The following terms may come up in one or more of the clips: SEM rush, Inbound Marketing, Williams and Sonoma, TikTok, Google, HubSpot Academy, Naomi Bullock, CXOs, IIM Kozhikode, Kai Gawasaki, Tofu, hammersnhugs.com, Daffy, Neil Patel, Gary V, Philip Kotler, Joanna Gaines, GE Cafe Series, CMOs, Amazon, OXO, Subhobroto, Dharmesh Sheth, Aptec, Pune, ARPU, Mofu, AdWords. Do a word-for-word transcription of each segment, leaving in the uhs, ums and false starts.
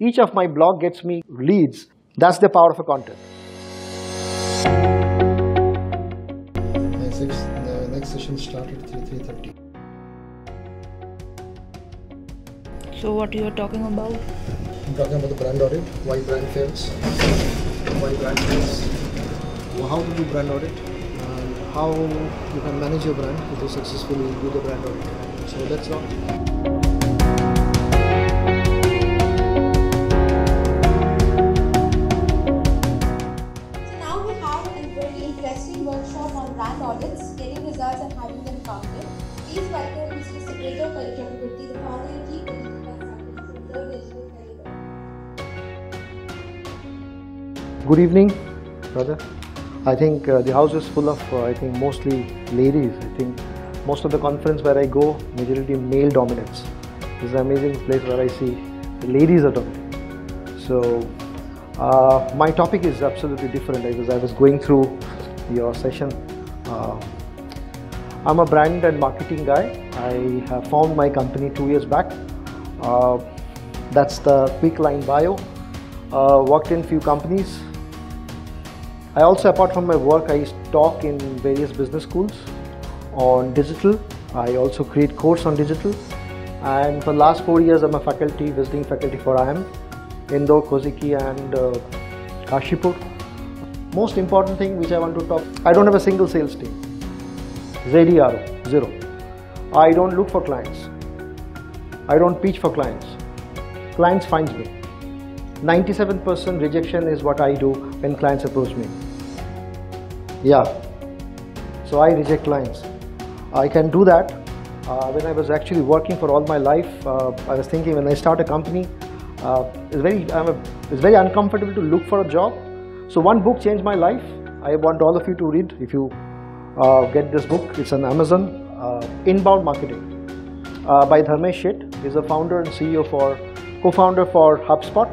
Each of my blog gets me leads. That's the power of a content. The next session starts at three thirty. So what you are talking about? I'm talking about the brand audit, why brand fails, why brand fails, how to do brand audit, and how you can manage your brand if you successfully do the brand audit. So that's all. Good evening, brother. I think uh, the house is full of, uh, I think, mostly ladies. I think most of the conference where I go, majority male dominance. This is an amazing place where I see the ladies are dominant. So uh, my topic is absolutely different. As I was going through your session, uh, I'm a brand and marketing guy. I have found my company two years back. Uh, that's the Quickline Bio. Uh, worked in few companies. I also, apart from my work, I used to talk in various business schools on digital. I also create course on digital, and for the last four years I'm a faculty, visiting faculty for I I M Indore, Kozhikode and uh, Kashipur. Most important thing which I want to talk, I don't have a single sales team, Z D R O, zero. I don't look for clients, I don't pitch for clients, clients find me. ninety-seven percent rejection is what I do when clients approach me. Yeah, so I reject clients. I can do that. Uh, when I was actually working for all my life, uh, I was thinking when I start a company, uh, it's very I'm a, it's very uncomfortable to look for a job. So one book changed my life. I want all of you to read. If you uh, get this book, it's on Amazon. Uh, Inbound Marketing uh, by Dharmesh Sheth. He's a founder and C E O for co-founder for HubSpot.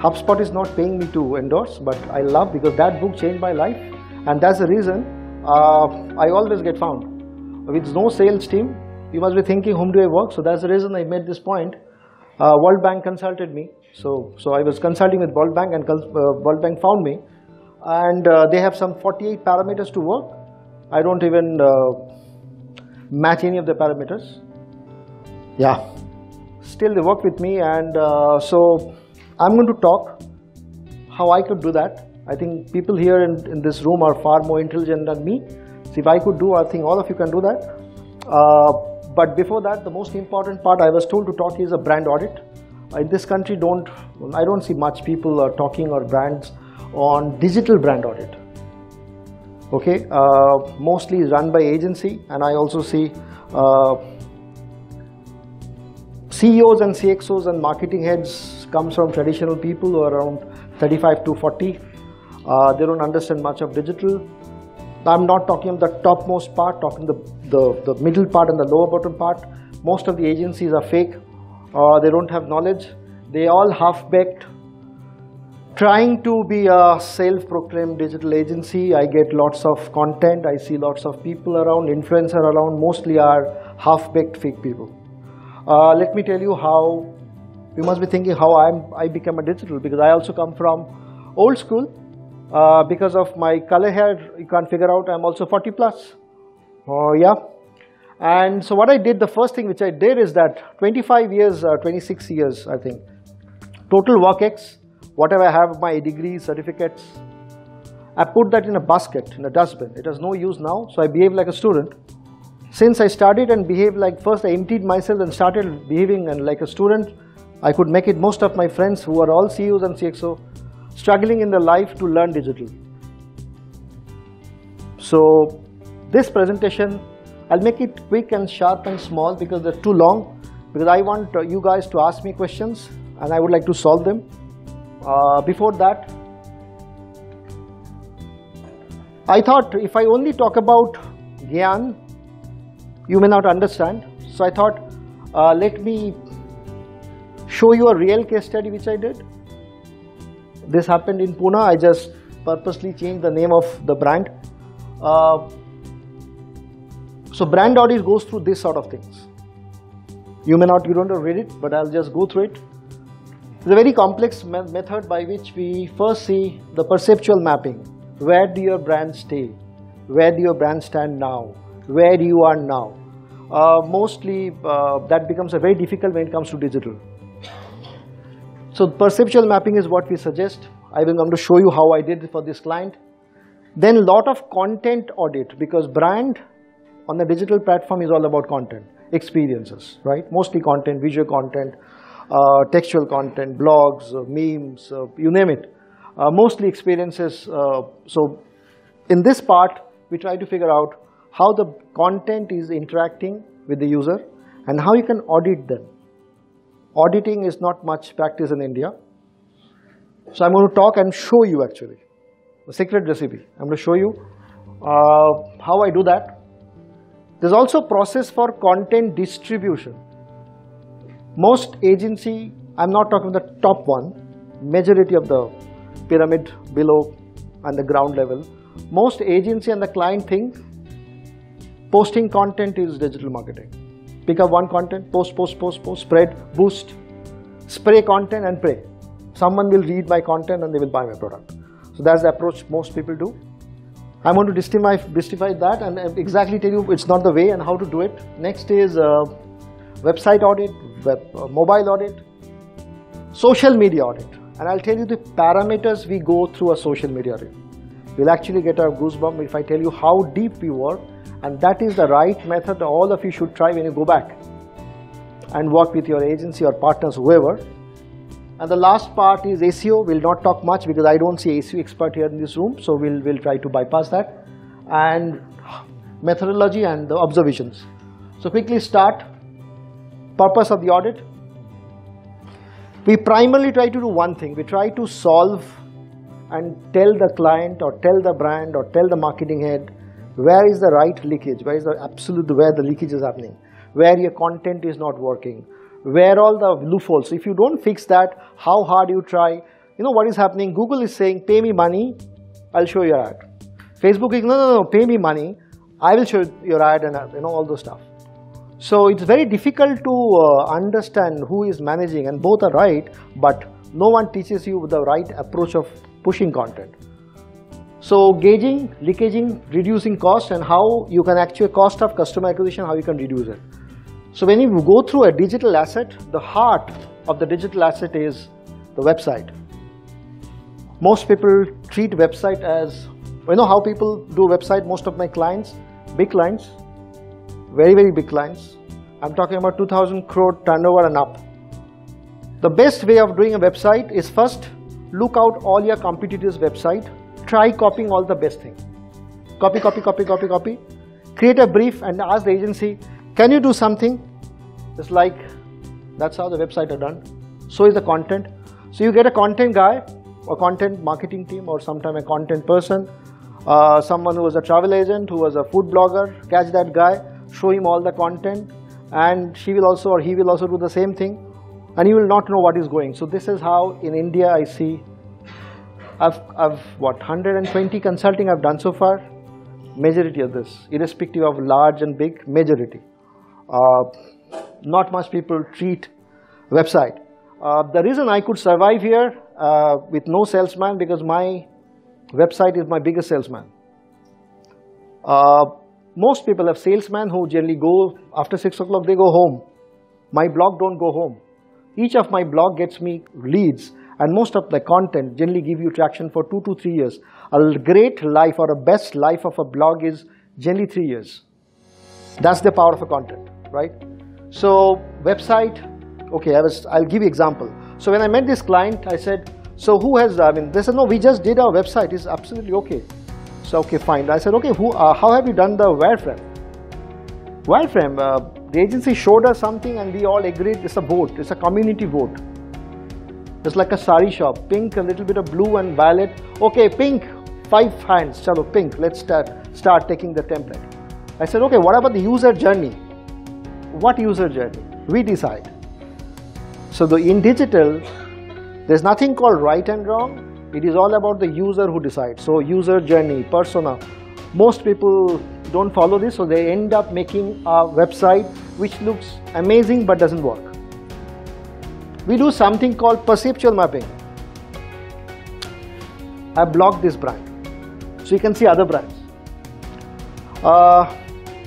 HubSpot is not paying me to endorse, but I love because that book changed my life, and that's the reason uh, I always get found. With no sales team, you must be thinking, whom do I work? So that's the reason I made this point. Uh, World Bank consulted me, so so I was consulting with World Bank, and uh, World Bank found me, and uh, they have some forty-eight parameters to work. I don't even uh, match any of the parameters. Yeah. Still they work with me, and uh, so I'm going to talk how I could do that. I think people here in, in this room are far more intelligent than me. So if I could do, I think all of you can do that. Uh, but before that, the most important part I was told to talk is a brand audit. In this country, don't I don't see much people are talking or brands on digital brand audit. Okay, uh, mostly run by agency, and I also see uh, C E Os and C X Os and marketing heads comes from traditional people who are around thirty-five to forty. Uh, they don't understand much of digital. I'm not talking of the topmost part, talking the, the, the middle part and the lower bottom part. Most of the agencies are fake. Uh, they don't have knowledge. They all half-baked. Trying to be a self-proclaimed digital agency, I get lots of content. I see lots of people around, influencers around, mostly are half-baked fake people. Uh, let me tell you how, you must be thinking how I'm, I became a digital, because I also come from old school. Uh, because of my color hair, you can't figure out, I'm also forty plus. Oh, uh, yeah. And so what I did, the first thing which I did is that twenty-five years, uh, twenty-six years, I think, total work ex, whatever I have, my degree, certificates, I put that in a basket, in a dustbin. It has no use now, so I behave like a student. Since I started and behaved like, first I emptied myself and started behaving and like a student, I could make it. Most of my friends who are all C E Os and C X O struggling in their life to learn digital. So this presentation, I'll make it quick and sharp and small because they're too long, because I want you guys to ask me questions and I would like to solve them. Uh, before that, I thought if I only talk about Gyan, you may not understand. So I thought, uh, let me show you a real case study which I did. This happened in Pune. I just purposely changed the name of the brand. Uh, so brand audit goes through this sort of things. You may not, you don't have read it, but I'll just go through it. It's a very complex me method by which we first see the perceptual mapping. Where do your brands stay? Where do your brands stand now? Where you are now? Uh, mostly uh, that becomes a very difficult when it comes to digital. So perceptual mapping is what we suggest. I will come to show you how I did it for this client. Then lot of content audit, because brand on the digital platform is all about content, experiences, right? Mostly content, visual content, uh, textual content, blogs, uh, memes, uh, you name it. Uh, mostly experiences. Uh, so in this part, we try to figure out how the content is interacting with the user and how you can audit them. Auditing is not much practice in India. So I'm going to talk and show you actually the secret recipe. I'm going to show you uh, how I do that. There's also a process for content distribution. Most agency, I'm not talking the top one, majority of the pyramid below and the ground level, most agency and the client think posting content is digital marketing. Pick up one content, post, post, post, post, spread, boost, spray content and pray. Someone will read my content and they will buy my product. So that's the approach most people do. I'm going to demystify that and exactly tell you it's not the way and how to do it. Next is uh, website audit, web, uh, mobile audit, social media audit. And I'll tell you the parameters we go through a social media audit. You'll actually get a goosebump if I tell you how deep we were. And that is the right method all of you should try when you go back and work with your agency or partners, whoever. And the last part is S E O. We'll not talk much because I don't see S E O expert here in this room, so we'll, we'll try to bypass that. And methodology and the observations. So quickly start. Purpose of the audit. We primarily try to do one thing. We try to solve and tell the client or tell the brand or tell the marketing head where is the right leakage, where is the absolute, where the leakage is happening, where your content is not working, where all the loopholes. If you don't fix that, how hard you try, you know what is happening? Google is saying, pay me money, I'll show your ad. Facebook is, no, no, no, pay me money, I will show your ad and you know all those stuff. So it's very difficult to uh, understand who is managing, and both are right, but no one teaches you the right approach of pushing content. So gauging, leakaging, reducing cost, and how you can actually cost of customer acquisition, how you can reduce it. So when you go through a digital asset, the heart of the digital asset is the website. Most people treat website as, you know how people do website, most of my clients, big clients, very, very big clients. I'm talking about two thousand crore turnover and up. The best way of doing a website is first, look out all your competitors' website. Try copying all the best thing. Copy, copy, copy, copy, copy. Create a brief and ask the agency, can you do something? It's like, that's how the website are done. So is the content. So you get a content guy, a content marketing team, or sometime a content person, uh, someone who was a travel agent, who was a food blogger, catch that guy, show him all the content, and she will also, or he will also do the same thing, and you will not know what is going. So this is how in India I see I've, I've, what, one hundred twenty consulting I've done so far, majority of this, irrespective of large and big, majority. Uh, not much people treat website. Uh, the reason I could survive here uh, with no salesman, because my website is my biggest salesman. Uh, most people have salesmen who generally go, after six o'clock they go home. My blog don't go home. Each of my blog gets me leads. And most of the content generally give you traction for two to three years. A great life or a best life of a blog is generally three years. That's the power of a content, right? So website, okay, I was, I'll give you example. So when I met this client, I said, so who has, I mean, they said, no, we just did our website. It's absolutely okay. So, okay, fine. I said, okay, who, uh, how have you done the wireframe? Wireframe, uh, the agency showed us something and we all agreed it's a vote. It's a community vote. It's like a sari shop, pink, a little bit of blue and violet. Okay, pink, five hands, chalo, pink, let's start, start taking the template. I said, okay, what about the user journey? What user journey? We decide. So the, in digital, there's nothing called right and wrong. It is all about the user who decides. So user journey, persona. Most people don't follow this, so they end up making a website which looks amazing but doesn't work. we do something called perceptual mapping. I blocked this brand, so you can see other brands. Uh,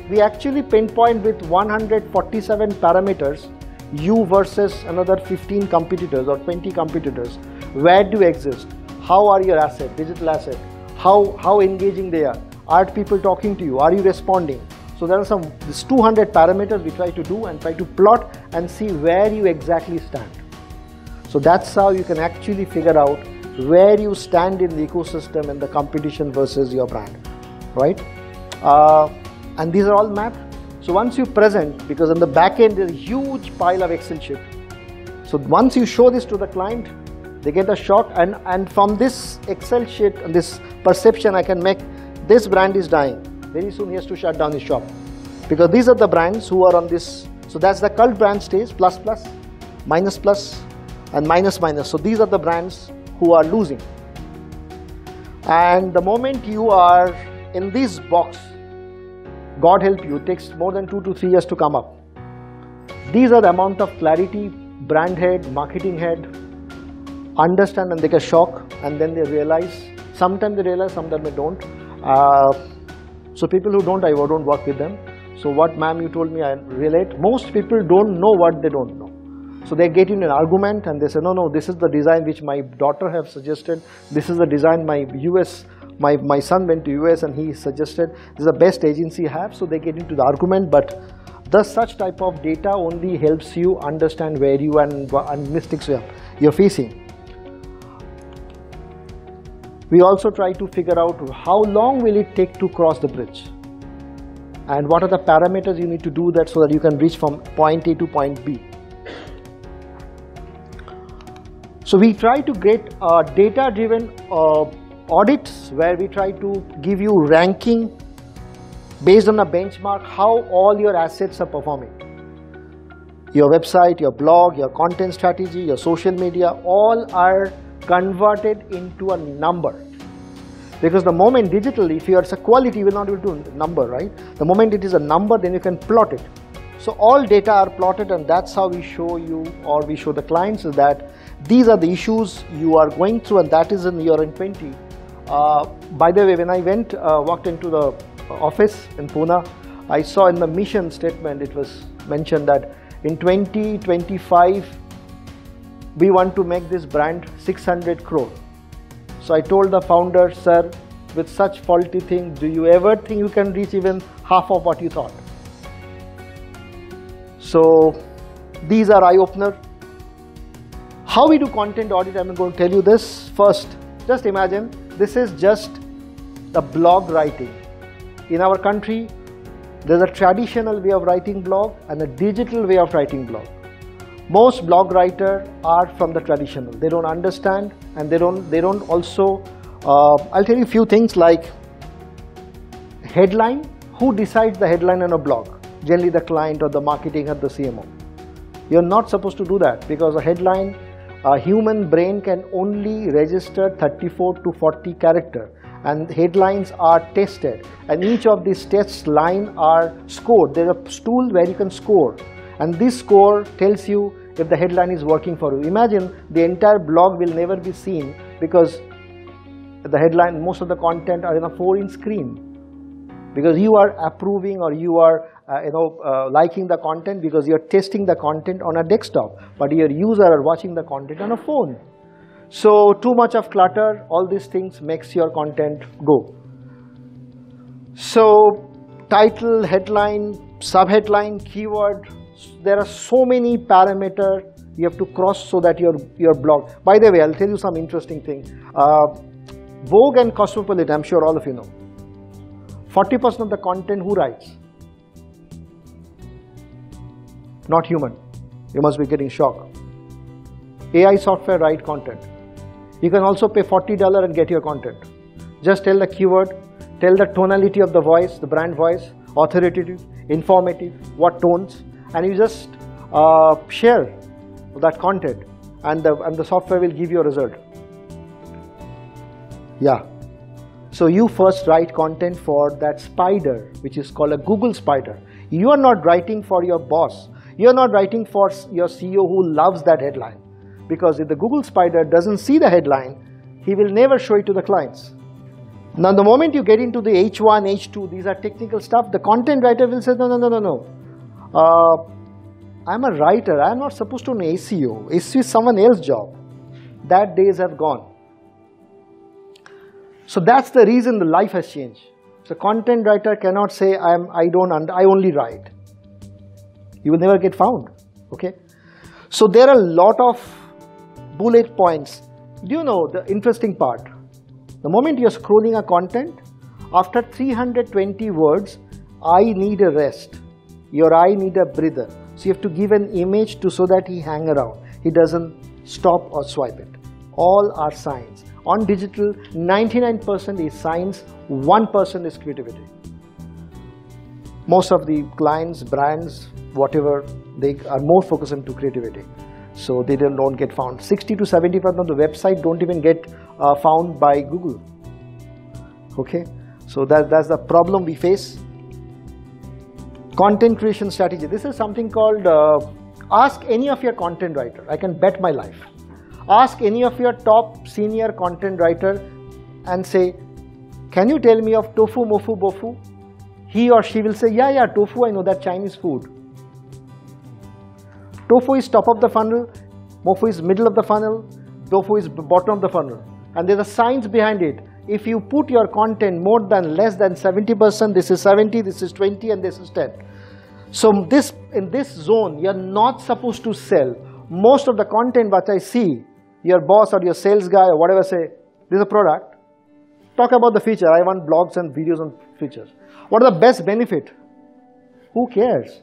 we actually pinpoint with one hundred forty-seven parameters, you versus another fifteen competitors or twenty competitors. Where do you exist? How are your asset, digital asset? How, how engaging they are? Are people talking to you? Are you responding? So there are some this two hundred parameters we try to do and try to plot and see where you exactly stand. So that's how you can actually figure out where you stand in the ecosystem and the competition versus your brand, right? Uh, and these are all mapped. So once you present, because on the back end there's a huge pile of Excel sheet. So once you show this to the client, they get a shock, and, and from this Excel sheet and this perception I can make, this brand is dying. Very soon he has to shut down his shop. Because these are the brands who are on this, so that's the cult brand stage, plus plus, minus plus, and minus minus. So these are the brands who are losing. And the moment you are in this box, God help you, it takes more than two to three years to come up. These are the amount of clarity, brand head, marketing head, understand and take a shock, and then they realize, sometimes they realize, sometimes they don't. Uh, so people who don't, I don't work with them. So what ma'am you told me, I relate. Most people don't know what they don't know. So they get in an argument and they say, no, no, this is the design which my daughter have suggested. This is the design my U S, my, my son went to U S and he suggested. This is the best agency have. So they get into the argument, but the such type of data only helps you understand where you and, and mistakes you are, you're facing. We also try to figure out how long will it take to cross the bridge and what are the parameters you need to do that so that you can reach from point A to point B. So we try to get uh, data-driven uh, audits where we try to give you ranking based on a benchmark how all your assets are performing. Your website, your blog, your content strategy, your social media, all are converted into a number, because the moment digital, if you are a quality, you will not be able to number, right? The moment it is a number, then you can plot it. So all data are plotted, and that's how we show you, or we show the clients, is that these are the issues you are going through, and that is in year in twenty. Uh, by the way, when I went uh, walked into the office in Pune, I saw in the mission statement it was mentioned that in twenty twenty-five. We want to make this brand six hundred crore. So I told the founder, sir, with such faulty thing, do you ever think you can reach even half of what you thought? So these are eye-opener. How we do content audit, I'm going to tell you this first. Just imagine, this is just the blog writing. In our country, there's a traditional way of writing blog and a digital way of writing blog. Most blog writers are from the traditional. They don't understand, and they don't. They don't also. Uh, I'll tell you a few things like headline. Who decides the headline on a blog? Generally, the client or the marketing or the C M O. You're not supposed to do that, because a headline, a human brain can only register thirty-four to forty characters, and headlines are tested. And each of these test lines are scored. There's a stool where you can score. And this score tells you if the headline is working for you. Imagine the entire blog will never be seen, because the headline, most of the content are in a four inch screen, because you are approving or you are uh, you know, uh, liking the content because you are testing the content on a desktop, but your user are watching the content on a phone. So too much of clutter, all these things makes your content go. So title, headline, subheadline, keyword. There are so many parameters you have to cross so that your, your blog. By the way, I'll tell you some interesting things. Uh, Vogue and Cosmopolitan, I'm sure all of you know. forty percent of the content, who writes? Not human. You must be getting shocked. A I software write content. You can also pay forty dollars and get your content. Just tell the keyword, tell the tonality of the voice, the brand voice, authoritative, informative, what tones. And you just uh, share that content, and the, and the software will give you a result. Yeah. So you first write content for that spider, which is called a Google spider. You are not writing for your boss. You are not writing for your C E O who loves that headline. because if the Google spider doesn't see the headline, he will never show it to the clients. Now, the moment you get into the H one, H two, these are technical stuff, the content writer will say, no, no, no, no, no. Uh, I'm a writer. I'm not supposed to know S E O. It's someone else's job. That days have gone. So that's the reason the life has changed. The content writer cannot say, I'm, I don't, under, I only write. You will never get found, okay? So there are a lot of bullet points. Do you know the interesting part? The moment you're scrolling a content, after three hundred twenty words, I need a rest. Your eye need a breather. So you have to give an image to so that he hang around. He doesn't stop or swipe it. All are signs. On digital, ninety-nine percent is signs, one percent is creativity. Most of the clients, brands, whatever, they are more focused into creativity. So they don't, don't get found. sixty to seventy percent of the website don't even get uh, found by Google. Okay, so that, that's the problem we face. Content creation strategy. This is something called, uh, ask any of your content writer. I can bet my life. Ask any of your top senior content writer and say, can you tell me of Tofu, Mofu, Bofu? He or she will say, yeah, yeah, Tofu, I know that Chinese food. Tofu is top of the funnel, Mofu is middle of the funnel, Bofu is bottom of the funnel. And there's a science behind it. If you put your content more than less than seventy percent, this is seventy, this is twenty, and this is ten. So this, in this zone, you're not supposed to sell. Most of the content that I see, your boss or your sales guy or whatever say, this is a product. Talk about the feature. I want blogs and videos on features. What are the best benefit? Who cares?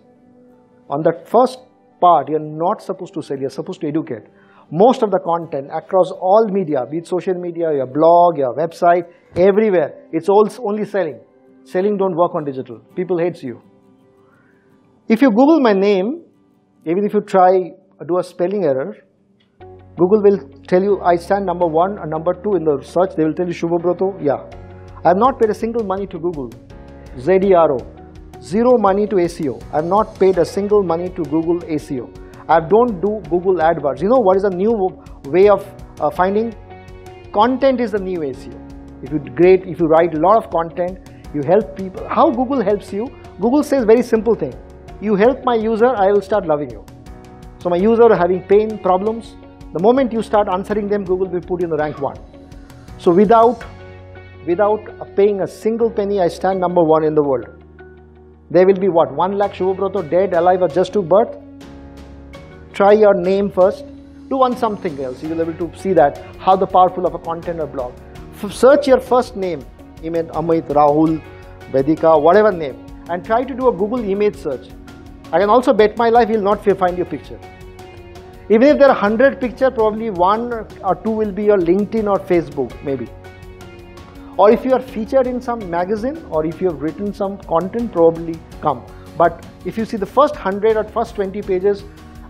On the first part, you're not supposed to sell. You're supposed to educate. Most of the content across all media, be it social media, your blog, your website, everywhere, it's all only selling. Selling don't work on digital. People hates you. If you Google my name, even if you try do a spelling error, Google will tell you I stand number one or number two in the search. They will tell you Subhobroto. Yeah. I have not paid a single money to Google. Z D R O. Zero money to S E O. I have not paid a single money to Google S E O. I don't do Google AdWords. You know what is a new way of uh, finding? Content is the new S E O. If you great, if you write a lot of content, you help people. How Google helps you? Google says very simple thing. You help my user, I will start loving you. So my user are having pain, problems. The moment you start answering them, Google will put you in the rank one. So without, without paying a single penny, I stand number one in the world. There will be what? One lakh Subhobroto dead, alive or just to birth? Try your name first. Do one something else. You will be able to see that, how the powerful of a content or blog. F search your first name, Amit, Amit, Rahul, Vedika, whatever name. And try to do a Google image search. I can also bet my life you will not find your picture. Even if there are one hundred pictures, probably one or two will be your LinkedIn or Facebook, maybe. Or if you are featured in some magazine or if you have written some content, probably come. But if you see the first one hundred or first twenty pages,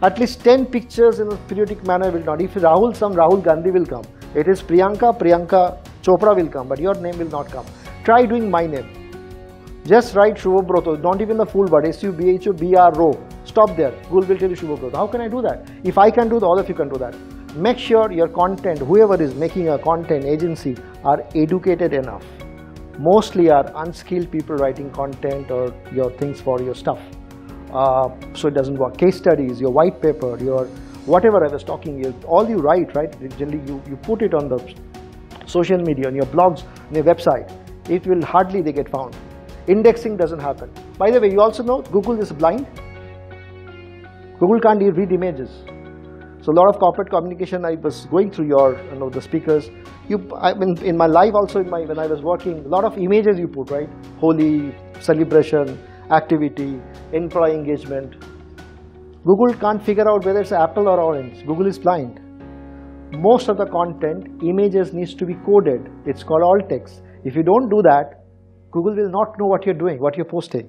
at least ten pictures in a periodic manner will not. If Rahul, some Rahul Gandhi will come. It is Priyanka, Priyanka Chopra will come, but your name will not come. Try doing my name. Just write Subhobroto, not even the full word, S U B H O B R O. Stop there. Google will tell you Subhobroto. How can I do that? If I can do that, all of you can do that. Make sure your content, whoever is making a content agency, are educated enough. Mostly are unskilled people writing content or your things for your stuff. Uh, so it doesn't work. Case studies, your white paper, your whatever I was talking, you, all you write, right? Generally you, you put it on the social media, on your blogs, on your website. It will hardly they get found. Indexing doesn't happen. By the way, you also know Google is blind. Google can't read images. So a lot of corporate communication, I was going through your, you know, the speakers. You, I mean, in my life also, in my, when I was working, a lot of images you put, right? Holy, celebration, activity, employee engagement. Google can't figure out whether it's apple or orange. Google is blind. Most of the content, images needs to be coded. It's called alt text. If you don't do that, Google will not know what you're doing, what you're posting,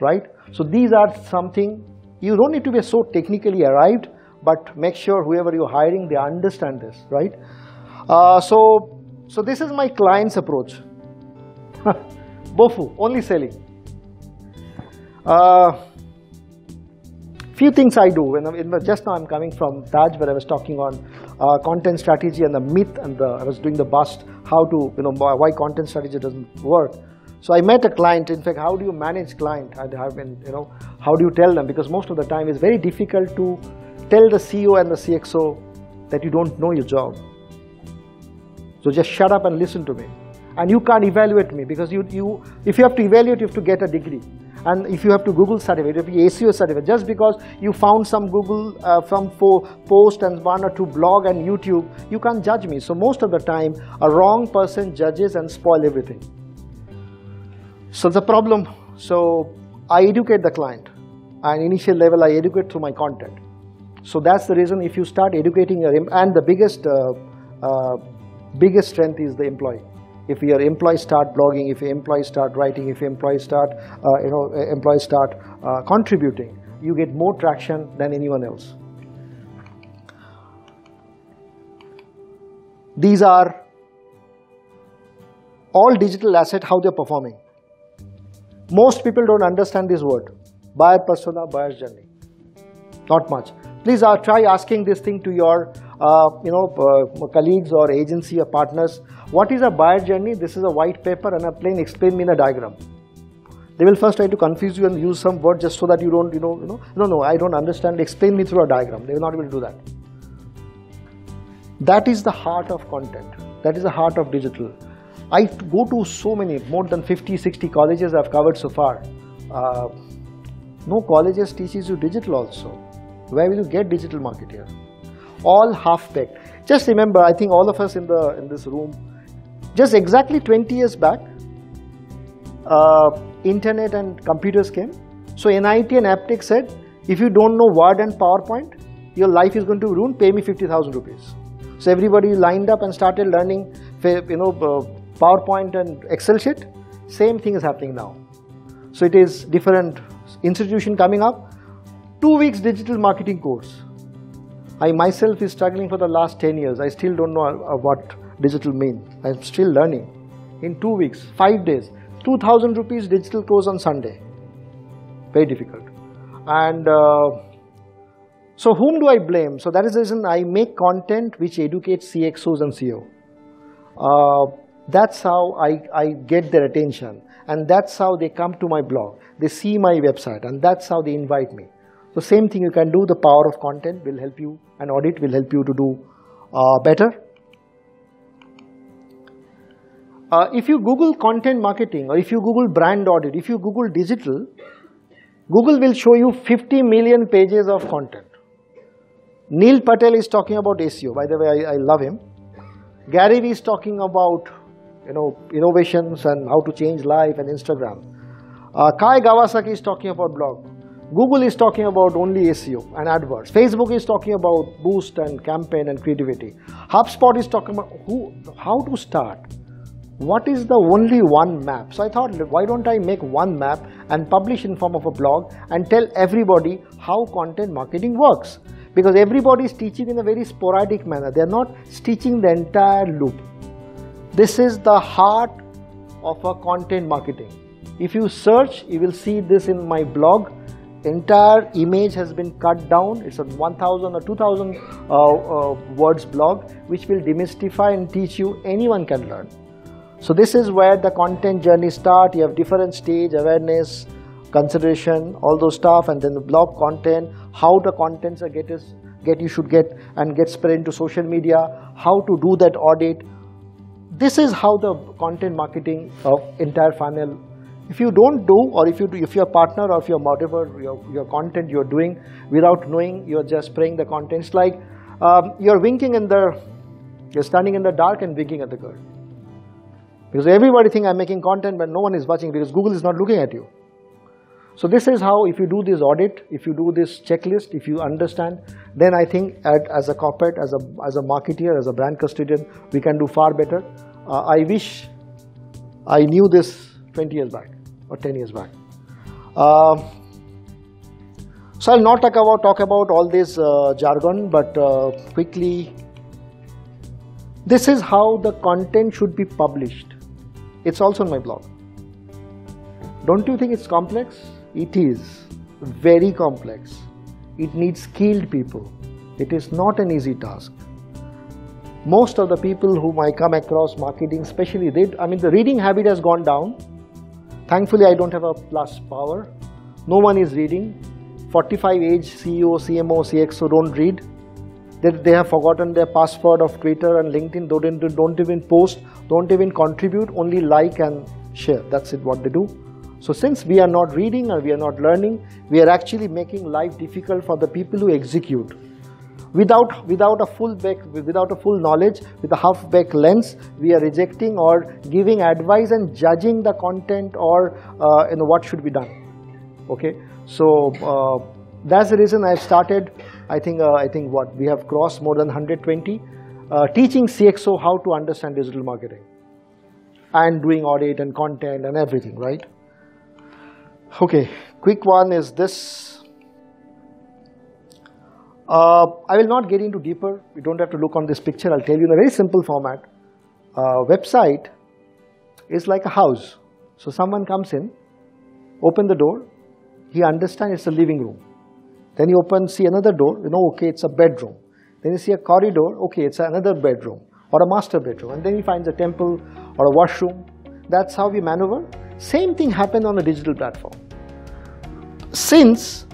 right? So these are something, you don't need to be so technically arrived, but make sure whoever you're hiring, they understand this, right? Uh, so, so this is my client's approach. Bofu, only selling. Uh, few things I do when I'm in the, just now I'm coming from Taj where I was talking on uh, content strategy and the myth, and the, I was doing the bust, how to, you know, why content strategy doesn't work. So I met a client, in fact, how do you manage client, and have been, you know, how do you tell them, because most of the time it's very difficult to tell the C E O and the C X O that you don't know your job. So just shut up and listen to me. And you can't evaluate me, because you, you, if you have to evaluate, you have to get a degree. And if you have to Google certificate, if you have to A C O certificate, just because you found some Google, uh, from for post and one or two blog and YouTube, you can't judge me. So most of the time, a wrong person judges and spoil everything. So the problem, so I educate the client, and initial level I educate through my content. So that's the reason, if you start educating your, and the biggest, uh, uh, biggest strength is the employee. If your employees start blogging, if your employees start writing, if your employees start, uh, you know, employees start uh, contributing, you get more traction than anyone else. These are all digital assets, how they're performing. Most people don't understand this word, buyer persona, buyer's journey. Not much. Please uh, try asking this thing to your uh, you know, uh, colleagues or agency or partners. What is a buyer journey? This is a white paper and a plain, explain me in a diagram. They will first try to confuse you and use some word just so that you don't, you know, you know, no, no, I don't understand, explain me through a diagram. They will not be able to do that. That is the heart of content. That is the heart of digital. I go to so many, more than fifty, sixty colleges I've covered so far. Uh, no colleges teaches you digital also. Where will you get digital marketer? All half-baked. Just remember, I think all of us in the in this room, just exactly twenty years back, uh, internet and computers came. So N I T and Aptec said, if you don't know Word and PowerPoint, your life is going to be ruined. Pay me fifty thousand rupees. So everybody lined up and started learning, you know, PowerPoint and Excel sheet. Same thing is happening now. So it is different institution coming up. Two weeks digital marketing course. I myself is struggling for the last ten years. I still don't know what digital means. I'm still learning. In two weeks, five days, two thousand rupees digital course on Sunday. Very difficult. And uh, so whom do I blame? So that is the reason I make content which educates C X Os and C E O. Uh, that's how I, I get their attention. And that's how they come to my blog. They see my website, and that's how they invite me. So same thing you can do, the power of content will help you, and audit will help you to do uh, better. Uh, if you Google content marketing, or if you Google brand audit, if you Google digital, Google will show you fifty million pages of content. Neil Patel is talking about S E O, by the way, I, I love him. Gary V is talking about, you know, innovations and how to change life and Instagram. Uh, Kai Gawasaki is talking about blog. Google is talking about only S E O and AdWords. Facebook is talking about boost and campaign and creativity. HubSpot is talking about who, how to start. What is the only one map? So I thought, why don't I make one map and publish in form of a blog and tell everybody how content marketing works? Because everybody is teaching in a very sporadic manner. They are not teaching the entire loop. This is the heart of a content marketing. If you search, you will see this in my blog. Entire image has been cut down. It's a one thousand or two thousand uh, uh, words blog, which will demystify and teach you. Anyone can learn. So this is where the content journey starts. You have different stage, awareness, consideration, all those stuff, and then the blog content, how the contents are get is get you should get and get spread into social media, how to do that audit. This is how the content marketing of entire funnel. If you don't do, or if you do, if your partner or if your whatever your, your content you're doing without knowing, you're just spraying the contents like um, you're winking in the, you're standing in the dark and winking at the girl. Because everybody thinks I'm making content, but no one is watching because Google is not looking at you. So this is how, if you do this audit, if you do this checklist, if you understand, then I think at, as a corporate, as a as a marketer, as a brand custodian, we can do far better. Uh, I wish I knew this twenty years back. Or ten years back. Uh, so I'll not talk about, talk about all this uh, jargon, but uh, quickly, this is how the content should be published. It's also on my blog. Don't you think it's complex? It is very complex. It needs skilled people. It is not an easy task. Most of the people whom I come across marketing, especially, they, I mean, the reading habit has gone down. Thankfully, I don't have a plus power. No one is reading. forty-five age C E O, C M O, C X O don't read. They, they have forgotten their password of Twitter and LinkedIn. They don't, don't even post, don't even contribute, only like and share. That's it, what they do. So since we are not reading or we are not learning, we are actually making life difficult for the people who execute. Without, without, a full back, without a full knowledge, with a half-back lens, we are rejecting or giving advice and judging the content or uh, you know, what should be done. Okay, so uh, that's the reason I've started, I think, uh, I think what, we have crossed more than one hundred twenty, uh, teaching C X O how to understand digital marketing and doing audit and content and everything, right? Okay, quick one is this. Uh, I will not get into deeper. You don't have to look on this picture. I'll tell you in a very simple format. Uh, website is like a house. So someone comes in, open the door. He understands it's a living room. Then you open, see another door. You know, okay, it's a bedroom. Then you see a corridor. Okay, it's another bedroom or a master bedroom. And then he finds a temple or a washroom. That's how we maneuver. Same thing happened on a digital platform. Since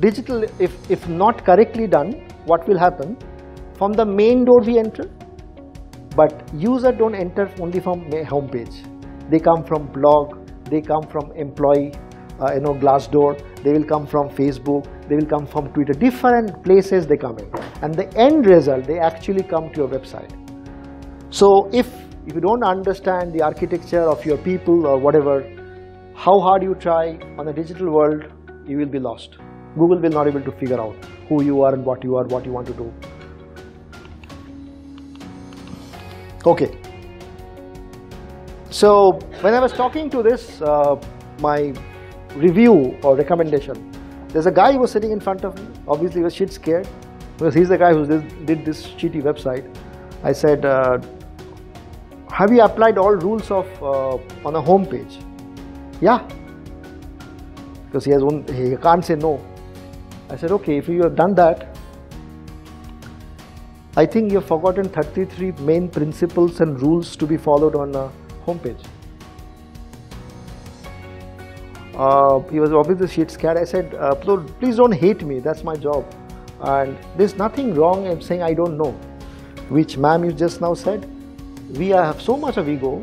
digital, if, if not correctly done, what will happen? From the main door we enter, but users don't enter only from home page. They come from blog, they come from employee, uh, you know, Glassdoor, they will come from Facebook, they will come from Twitter, different places they come in. And the end result, they actually come to your website. So if If you don't understand the architecture of your people or whatever, how hard you try on a digital world, you will be lost. Google will not be able to figure out who you are and what you are, what you want to do. Okay. So when I was talking to this, uh, my review or recommendation, there's a guy who was sitting in front of me. Obviously, he was shit scared because he's the guy who did this shitty website. I said, uh, have you applied all rules of uh, on a home page? Yeah, because he has one, he can't say no. I said, okay, if you have done that, I think you have forgotten thirty-three main principles and rules to be followed on a home page. Uh, he was obviously shit scared. I said, uh, please don't hate me. That's my job, and there's nothing wrong in saying I don't know, which ma'am you just now said. We have so much of ego,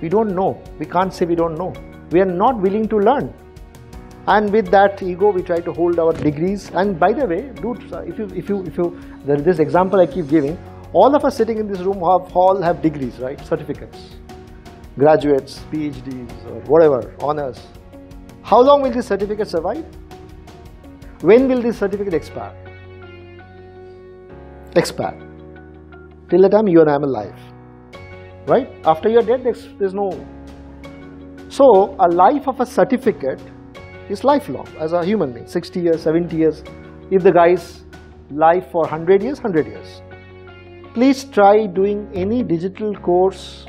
we don't know. We can't say we don't know. We are not willing to learn. And with that ego, we try to hold our degrees. And by the way, dude, if you, if you, if you, there is this example I keep giving, all of us sitting in this room have, all have degrees, right? Certificates, graduates, P H Ds, or whatever, honors. How long will this certificate survive? When will this certificate expire? Expire. Till the time you and I am alive. Right? After you're dead, there's, there's no... So, a life of a certificate is lifelong as a human being. sixty years, seventy years. If the guy's life for one hundred years, one hundred years. Please try doing any digital course.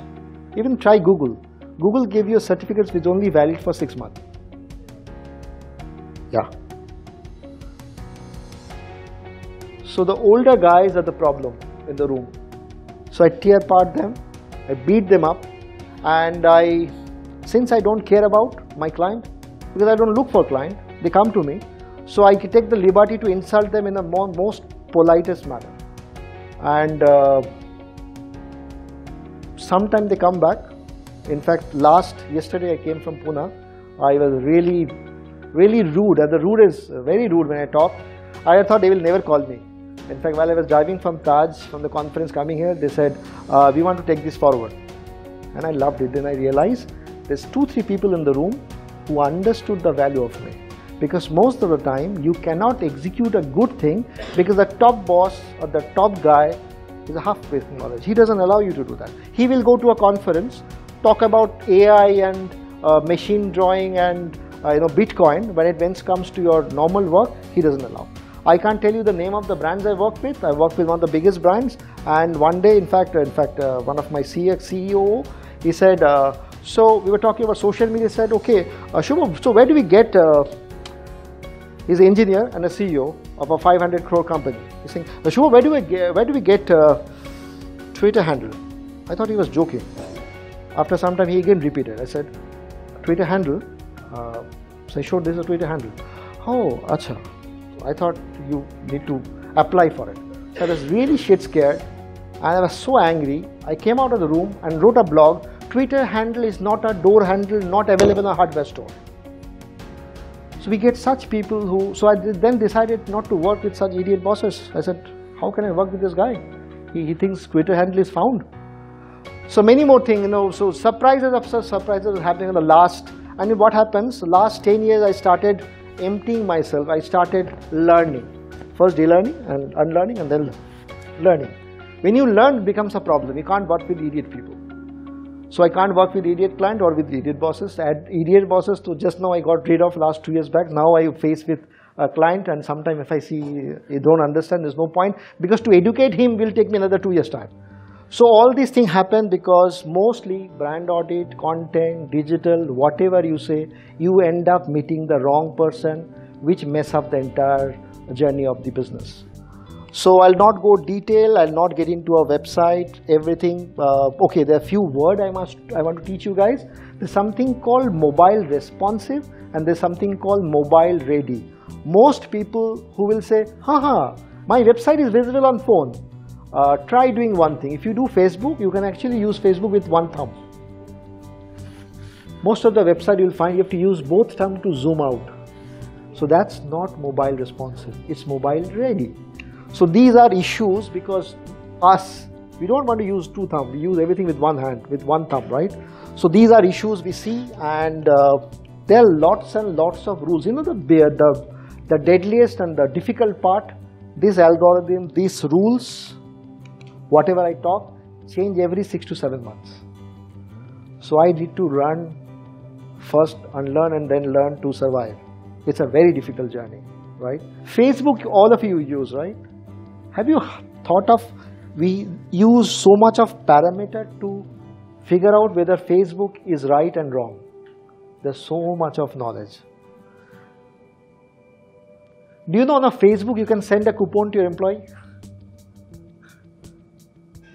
Even try Google. Google gave you certificates which only valid for six months. Yeah. So, the older guys are the problem in the room. So, I tear apart them. I beat them up, and I, since I don't care about my client, because I don't look for client, they come to me, so I take the liberty to insult them in the more, most politest manner. And uh, sometime they come back. In fact, last, yesterday I came from Pune. I was really, really rude, and the rude is very rude when I talk. I thought they will never call me. In fact, while I was driving from Taj, from the conference coming here, they said, uh, we want to take this forward. And I loved it. Then I realized there's two, three people in the room who understood the value of me. Because most of the time, you cannot execute a good thing because the top boss or the top guy is a half-based knowledge. He doesn't allow you to do that. He will go to a conference, talk about A I and uh, machine drawing and uh, you know, Bitcoin. When it comes to your normal work, he doesn't allow. I can't tell you the name of the brands I work with. I work with one of the biggest brands, and one day, in fact, in fact, uh, one of my C E O, he said, uh, so we were talking about social media. He said, okay, uh, Shubham, so where do we get uh, He's an engineer and a C E O of a five hundred crore company. He's saying, Shubha, where do we get, where do we get uh, Twitter handle? I thought he was joking. After some time, he again repeated. I said, Twitter handle? Uh, so I showed this a Twitter handle. Oh, acha. So I thought you need to apply for it. So I was really shit scared and I was so angry. I came out of the room and wrote a blog. Twitter handle is not a door handle, not available in a hardware store. So we get such people who, so I then decided not to work with such idiot bosses. I said, how can I work with this guy? He, he thinks Twitter handle is found. So many more things, you know, so surprises after surprises are happening in the last, and what happens, the last ten years I started emptying myself, I started learning. First de-learning and unlearning and then learning. When you learn, it becomes a problem. You can't work with idiot people. So I can't work with idiot client or with idiot bosses. I had idiot bosses, so just now I got rid of last two years back. Now I face with a client and sometimes if I see, I don't understand, there's no point. Because to educate him will take me another two years time. So all these things happen because mostly brand audit, content, digital, whatever you say, you end up meeting the wrong person, which mess up the entire journey of the business. So I'll not go detail, I'll not get into a website, everything. Uh, okay, there are few words I must, I want to teach you guys. There's something called mobile responsive and there's something called mobile ready. Most people who will say, haha, my website is visible on phone. Uh, try doing one thing. If you do Facebook, you can actually use Facebook with one thumb. Most of the website you'll find you have to use both thumbs to zoom out. So that's not mobile responsive, it's mobile ready. So these are issues because us, we don't want to use two thumbs, we use everything with one hand, with one thumb, right? So these are issues we see and uh, there are lots and lots of rules. You know the, the, the deadliest and the difficult part, this algorithm, these rules, whatever I talk, change every six to seven months. So I need to run first, unlearn and then learn to survive. It's a very difficult journey. Right? Facebook, all of you use, right? Have you thought of, we use so much of parameter to figure out whether Facebook is right and wrong. There's so much of knowledge. Do you know on a Facebook you can send a coupon to your employee?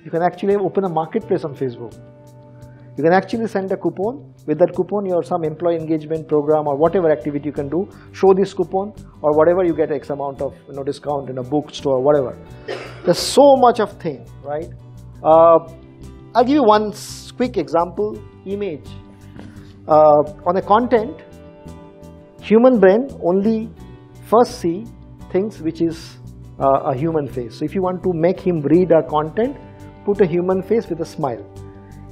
You can actually open a marketplace on Facebook. You can actually send a coupon. With that coupon, you have some employee engagement program or whatever activity you can do. Show this coupon or whatever, you get X amount of you know, discount in a bookstore or whatever. There's so much of thing, right? Uh, I'll give you one quick example, image. Uh, on a content, human brain only first see things which is uh, a human face. So if you want to make him read our content, put a human face with a smile.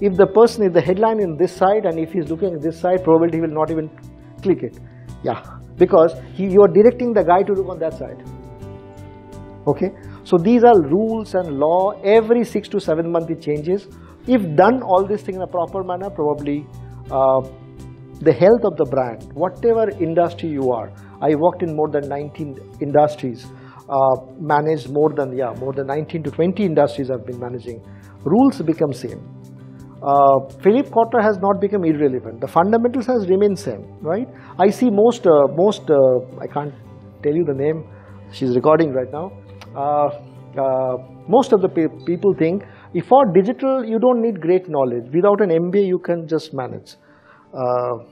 If the person is the headline in this side and if he's looking at this side, probably he will not even click it. Yeah, because he, you are directing the guy to look on that side. Okay, so these are rules and law. Every six to seven months it changes. If done all this thing in a proper manner, probably uh, the health of the brand, whatever industry you are. I worked in more than nineteen industries, uh, managed more than, yeah, more than nineteen to twenty industries I've been managing. Rules become same. Uh, Philip Kotler has not become irrelevant. The fundamentals has remained same, right? I see most, uh, most uh, I can't tell you the name, she's recording right now. Uh, uh, most of the pe people think, if for digital, you don't need great knowledge. Without an M B A, you can just manage. Uh,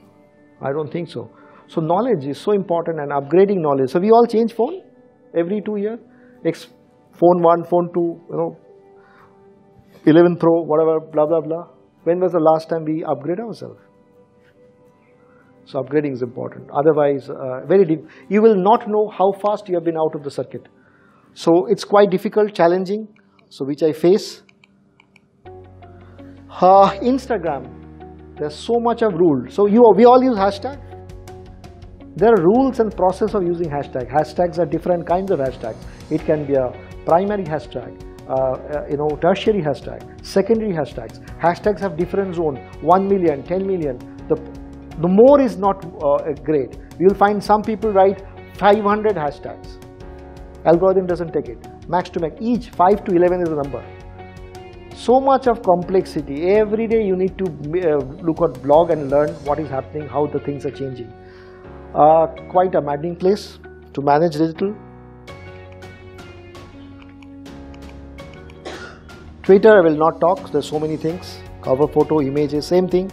I don't think so. So knowledge is so important and upgrading knowledge. So we all change phone every two years. Phone one, phone two, you know, eleven Pro, whatever, blah, blah, blah. When was the last time we upgrade ourselves? So upgrading is important. Otherwise, uh, very deep. You will not know how fast you have been out of the circuit. So it's quite difficult, challenging, so which I face. Uh, Instagram, there's so much of rule. So you, we all use hashtag. There are rules and process of using hashtag. Hashtags are different kinds of hashtags. It can be a primary hashtag. Uh, uh, you know, tertiary hashtag, secondary hashtags. Hashtags have different zone, one million, ten million. The, the more is not uh, great. You'll find some people write five hundred hashtags. Algorithm doesn't take it. Max to max, each five to eleven is the number. So much of complexity. Every day you need to uh, look at blog and learn what is happening, how the things are changing. Uh, quite a maddening place. to manage digital. Twitter, I will not talk, there's so many things. Cover photo, images, same thing.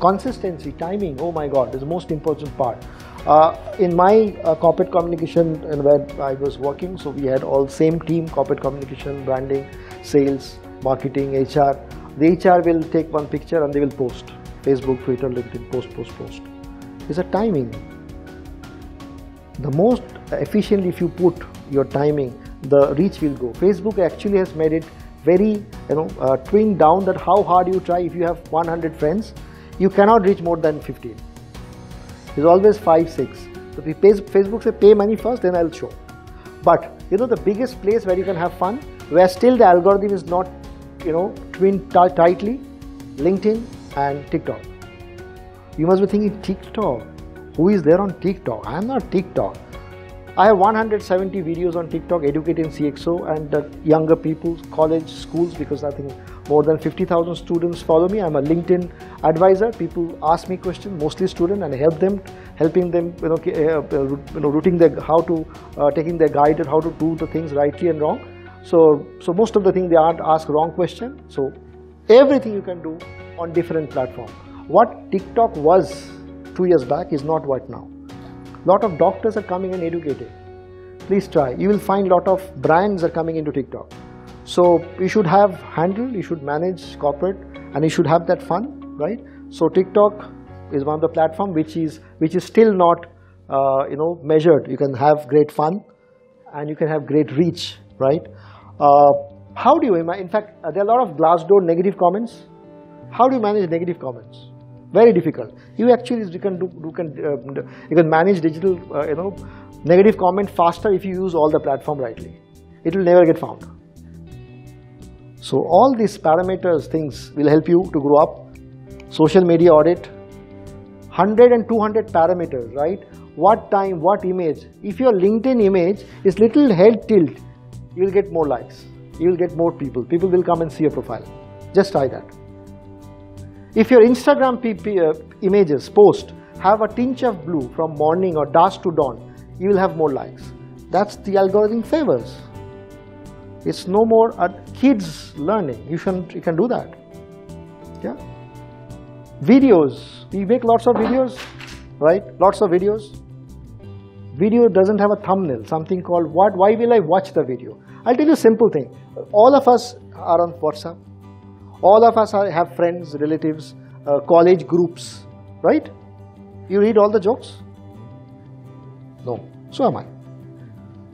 Consistency, timing, oh my god, is the most important part. Uh, in my uh, corporate communication and where I was working, so we had all same team, corporate communication, branding, sales, marketing, H R. The H R will take one picture and they will post. Facebook, Twitter, LinkedIn, post, post, post. It's a timing. The most efficiently if you put your timing, the reach will go. Facebook actually has made it very, you know, uh, twin down that how hard you try. If you have one hundred friends, you cannot reach more than fifteen. It's always five, six. So if Facebook says pay money first, then I'll show. But you know, the biggest place where you can have fun, where still the algorithm is not, you know, twinned tightly, LinkedIn and TikTok. You must be thinking, TikTok, who is there on TikTok? I am not TikTok. I have one hundred seventy videos on TikTok educating C X O and uh, younger people, college, schools, because I think more than fifty thousand students follow me. I'm a LinkedIn advisor. People ask me questions, mostly students, and I help them, helping them, you know, uh, you know routing their, how to, uh, taking their guide, how to do the things rightly and wrong. So, so most of the thing they aren't ask wrong question. So everything you can do on different platform. What TikTok was two years back is not what now. Lot of doctors are coming and educating. Please try. You will find lot of brands are coming into TikTok. So you should have handle, you should manage corporate, and you should have that fun, right? So TikTok is one of the platform which is which is still not uh, you know measured. You can have great fun, and you can have great reach, right? Uh, how do you? In fact, there are a lot of Glassdoor negative comments. How do you manage negative comments? Very difficult. You actually you can do you can uh, you can manage digital uh, you know negative comment faster if you use all the platform rightly. It will never get found. So all these parameters things will help you to grow up. Social media audit, one hundred and two hundred parameters, right? What time, what image? If your LinkedIn image is little head tilt, you will get more likes. You will get more people. People will come and see your profile. Just try that. If your Instagram P P, uh, images post have a tinge of blue from morning or dusk to dawn, you will have more likes. That's the algorithm favors. It's no more a kids learning. You can you can do that. Yeah. Videos. We make lots of videos, right? Lots of videos. Video doesn't have a thumbnail. Something called what? Why will I watch the video? I'll tell you a simple thing. All of us are on WhatsApp. All of us are, have friends, relatives, uh, college groups, right? You read all the jokes? No. So am I.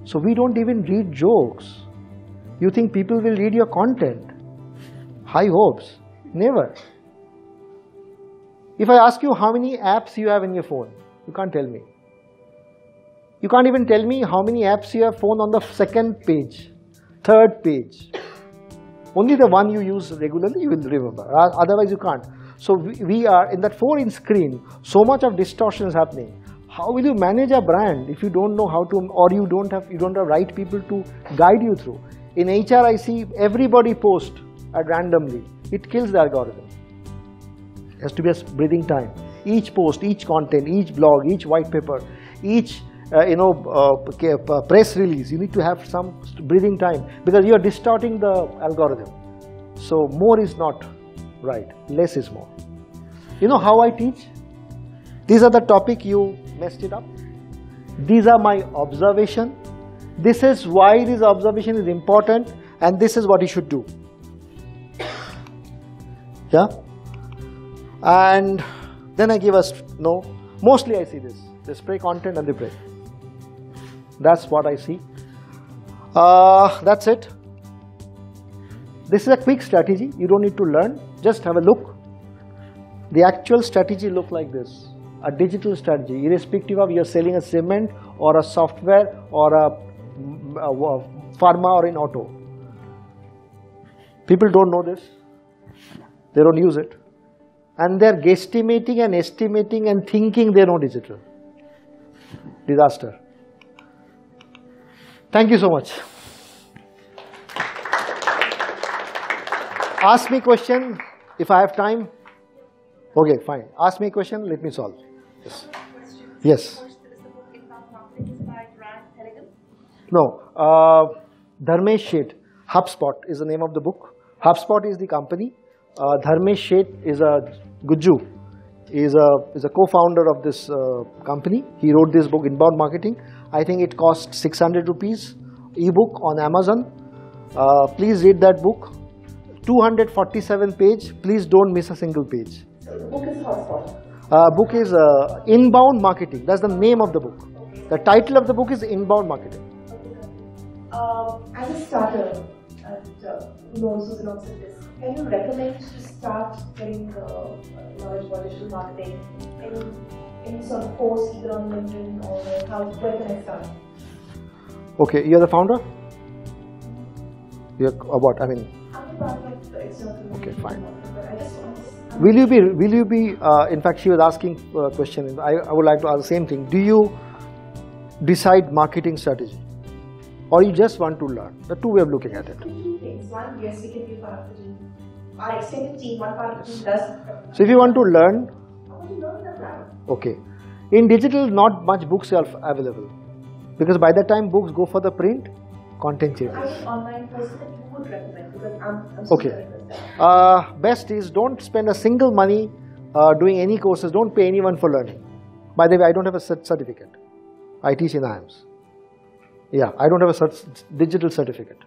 So we don't even read jokes. You think people will read your content? High hopes. Never. If I ask you how many apps you have in your phone, you can't tell me. You can't even tell me how many apps you have phone on the second page, third page. Only the one you use regularly you will remember, otherwise you can't. So we are in that four-inch screen, so much of distortion is happening. How will you manage a brand if you don't know how to, or you don't have you don't have right people to guide you through? In H R, I see everybody post at randomly. It kills the algorithm. It has to be a breathing time. Each post, each content, each blog, each white paper, each Uh, you know, uh, press release, you need to have some breathing time because you are distorting the algorithm. So more is not right, less is more. You know how I teach? These are the topic you messed it up. These are my observation. This is why this observation is important and this is what you should do. Yeah? And then I give us, no, mostly I see this. They spray content and they break. That's what I see. Uh, that's it. This is a quick strategy. You don't need to learn. Just have a look. The actual strategy looks like this. A digital strategy, irrespective of you're selling a cement or a software or a, a, a pharma or in auto. People don't know this. They don't use it. And they're guesstimating and estimating and thinking they know digital. Disaster. Thank you so much. Ask me question if I have time. Okay, fine. Ask me a question, let me solve. Yes. Yes. Inbound marketing is by brand No, uh, Dharmesh Sheth, HubSpot is the name of the book. HubSpot is the company. Uh, Dharmesh Sheth is a Gujju, is a is a co-founder of this uh, company. He wrote this book, Inbound Marketing. I think it cost six hundred rupees ebook on Amazon. Uh, please read that book. two hundred forty-seven page. Please don't miss a single page. So the book is HubSpot. Uh, book is uh, Inbound Marketing. That's the name of the book. Okay. The title of the book is Inbound Marketing. Uh, as a starter, and uh, who knows who's not in this, can you recommend to start getting uh, knowledge about digital marketing in, in some course, either on LinkedIn or how, where can I start? Okay, you're the founder? You're uh, what? I mean. I'm part of the external. Okay, fine. But I just want to will you be? Will you be? Uh, in fact, she was asking a question. I, I would like to ask the same thing. Do you decide marketing strategy? Or you just want to learn? The two way of looking at it. Two things. One, yes, we can be part of the team. Our extended team, one part of the team does. So if you want to learn, I want to learn the plan. Okay. In digital, not much books are available, because by the time books go for the print, content changes. I'm an online person that you would recommend, because I'm, I'm okay. Uh, best is don't spend a single money uh, doing any courses. Don't pay anyone for learning. By the way, I don't have a cert certificate. I teach in I I Ms. Yeah, I don't have a cert digital certificate.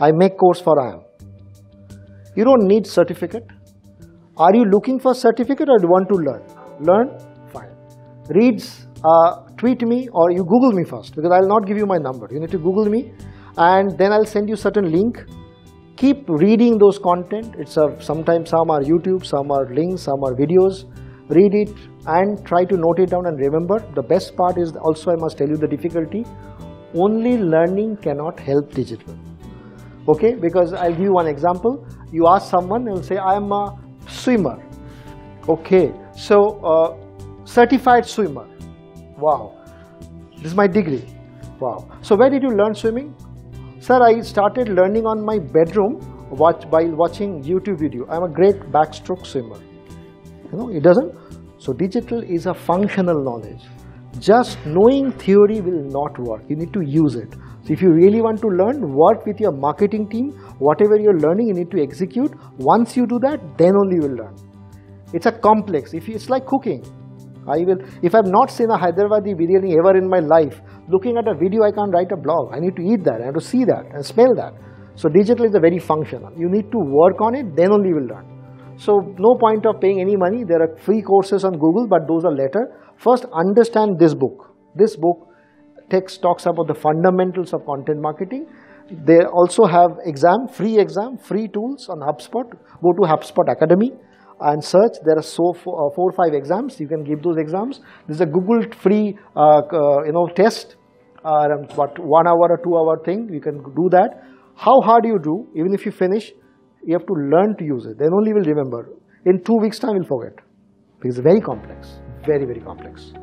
I make course for I I M. You don't need certificate. Are you looking for certificate or do you want to learn? Learn? Fine. Reads, uh, tweet me, or you Google me first, because I will not give you my number. You need to Google me, and then I will send you certain link. Keep reading those content. It's a, sometimes some are YouTube, some are links, some are videos. Read it and try to note it down and remember. The best part is also I must tell you the difficulty. Only learning cannot help digital, okay? Because I'll give you one example. You ask someone, they'll say, I am a swimmer. Okay, so uh, certified swimmer. Wow, this is my degree. Wow. So where did you learn swimming? Sir, I started learning on my bedroom watch while watching YouTube video. I'm a great backstroke swimmer. You know, it doesn't. So digital is a functional knowledge. Just knowing theory will not work. You need to use it. So if you really want to learn, work with your marketing team. Whatever you're learning, you need to execute. Once you do that, then only you will learn. It's a complex. If you, it's like cooking. I will. If I've not seen a Hyderabadi biryani ever in my life, looking at a video, I can't write a blog. I need to eat that. I have to see that and smell that. So digital is a very functional. You need to work on it. Then only you will learn. So no point of paying any money. There are free courses on Google, but those are later. First, understand this book. This book text talks about the fundamentals of content marketing. They also have exam, free exam, free tools on HubSpot. Go to HubSpot Academy and search. There are so four, uh, four or five exams. You can give those exams. This is a Google free, uh, uh, you know, test. Uh, what one hour or two hour thing. You can do that. How hard you do, even if you finish, you have to learn to use it. Then only you will remember. In two weeks' time, you'll forget, because it's very complex. Very, very complex.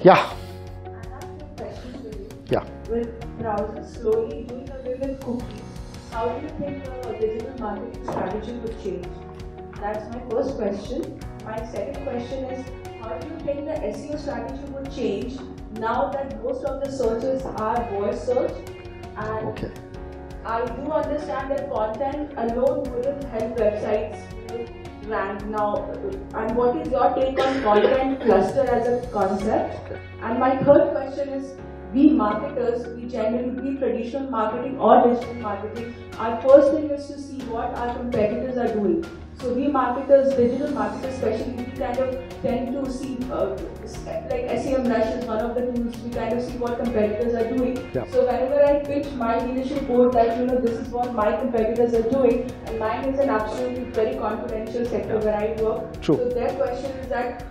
Yeah. I have a question for you. Yeah. With browsers slowly doing away with cookies, how do you think the digital marketing strategy would change? That's my first question. My second question is, how do you think the S E O strategy would change now that most of the searches are voice search? And okay. I do understand that content alone wouldn't help websites rank now, and what is your take on content cluster as a concept? And my third question is, we marketers, we generally be traditional marketing or digital marketing, our first thing is to see what our competitors are doing. So we marketers, digital marketers especially, we kind of tend to see, uh, like S E M rush is one of the tools, we kind of see what competitors are doing. Yeah. So whenever I pitch my leadership board that, you know, this is what my competitors are doing, and mine is an absolutely very confidential sector where I work. True. So their question is that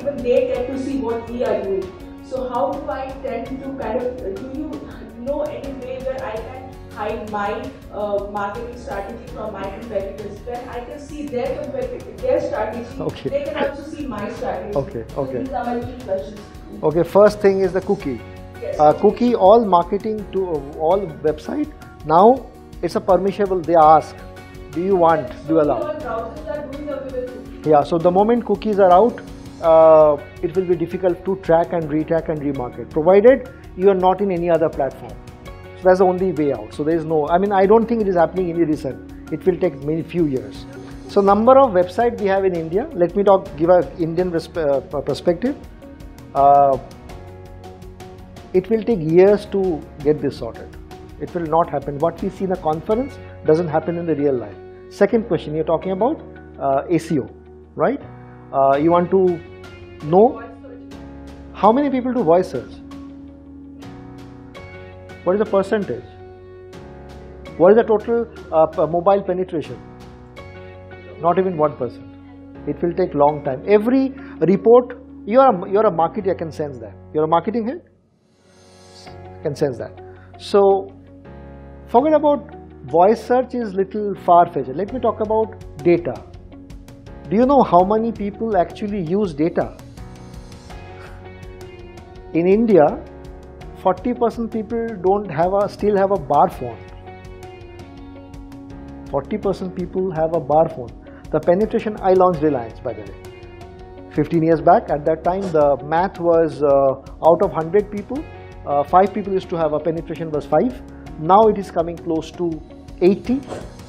even they get to see what we are doing. So how do I tend to kind of, do you know any way where I can hide my uh, marketing strategy from my competitors? Then I can see their competitor, their strategy. Okay. They can also see my strategy. Okay. Okay. So these are my two questions. Okay. First thing is the cookie. Yes. Uh, cookie. All marketing to uh, all website now, it's a permissionable. They ask, do you want? So do you allow? All browsers are doing away with cookies. Yeah. So the moment cookies are out, uh, it will be difficult to track and retrack and remarket, provided you are not in any other platform. So that's the only way out. So there is no, I mean, I don't think it is happening any recent. It will take many few years. So number of websites we have in India, let me talk, give an Indian perspective. Uh, it will take years to get this sorted. It will not happen. What we see in a conference doesn't happen in the real life. Second question, you're talking about uh, A S I O, right? Uh, you want to know how many people do voice search? What is the percentage? What is the total uh, mobile penetration? Not even one percent. It will take long time. Every report, you are a, you're a marketer, I can sense that. You're a marketing head? I can sense that. So forget about voice search is little far-fetched. Let me talk about data. Do you know how many people actually use data? In India, forty percent people don't have a, still have a bar phone. forty percent people have a bar phone. The penetration, I launched Reliance by the way. fifteen years back, at that time the math was uh, out of one hundred people, uh, five people used to have a penetration was five. Now it is coming close to eighty,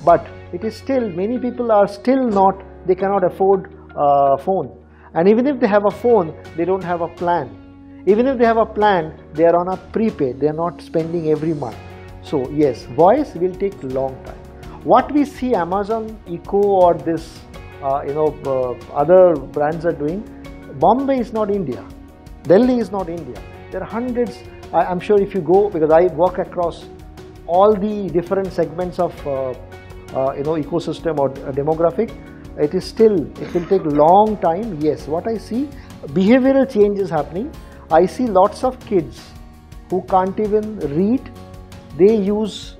but it is still, many people are still not, they cannot afford a phone. And even if they have a phone, they don't have a plan. Even if they have a plan, they are on a prepaid, they are not spending every month. So yes, voice will take long time. What we see Amazon Echo or this, uh, you know, uh, other brands are doing, Bombay is not India, Delhi is not India. There are hundreds, I, I'm sure if you go, because I work across all the different segments of, uh, uh, you know, ecosystem or uh, demographic, it is still, it will take long time. Yes, what I see, behavioral change is happening. I see lots of kids who can't even read, they use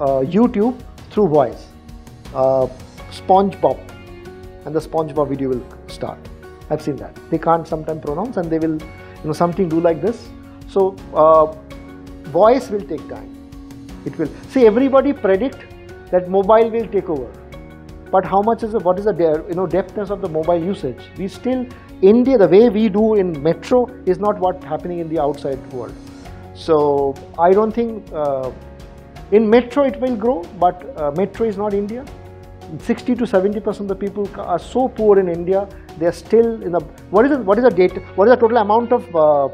uh, YouTube through voice, uh, SpongeBob, and the SpongeBob video will start. I've seen that. They can't sometimes pronounce and they will, you know, something do like this. So uh, voice will take time. It will, see, everybody predict that mobile will take over, but how much is the, what is the, you know, depthness of the mobile usage? We still, India, the way we do in metro is not what's happening in the outside world. So I don't think, uh, in metro it will grow, but uh, metro is not India. sixty to seventy percent of the people are so poor in India, they are still in the, what is the, what is the data, what is the total amount of uh,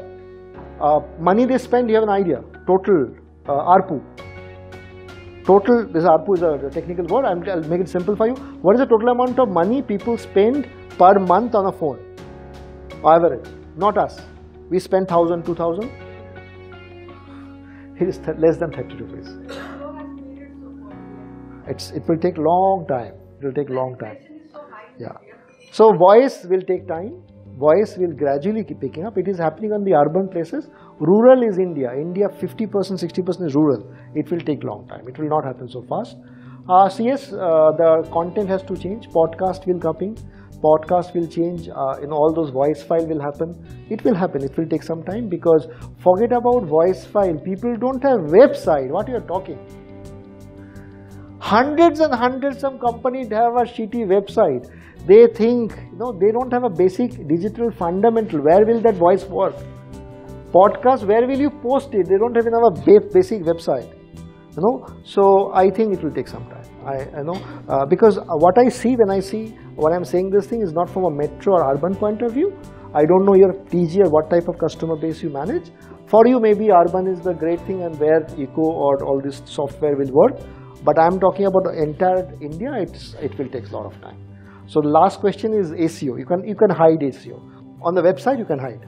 uh, money they spend, you have an idea, total uh, A R P U. Total, this A R P U is a technical word, I'm, I'll make it simple for you. What is the total amount of money people spend per month on a phone? Average, not us. We spend one thousand, two thousand. It is th less than thirty rupees. It's, it will take long time. It will take long time. Yeah. So voice will take time. Voice will gradually keep picking up. It is happening on the urban places. Rural is India. India fifty percent, sixty percent is rural. It will take long time. It will not happen so fast. Uh, so yes, uh, the content has to change. Podcast will come in. Podcast will change. Uh, you know, all those voice file will happen. It will happen. It will take some time because forget about voice file. People don't have website. What you are talking? Hundreds and hundreds of companies have a shitty website. They think, you know, they don't have a basic digital fundamental. Where will that voice work? Podcast, where will you post it? They don't have a basic website, you know. So I think it will take some time. I, I know uh, because what I see when I see what I'm saying this thing is not from a metro or urban point of view. I don't know your T G or what type of customer base you manage. For you, maybe urban is the great thing and where Echo or all this software will work. But I'm talking about the entire India. It's, it will take a lot of time. So the last question is A S I O. You can, you can hide A S I O. On the website, you can hide.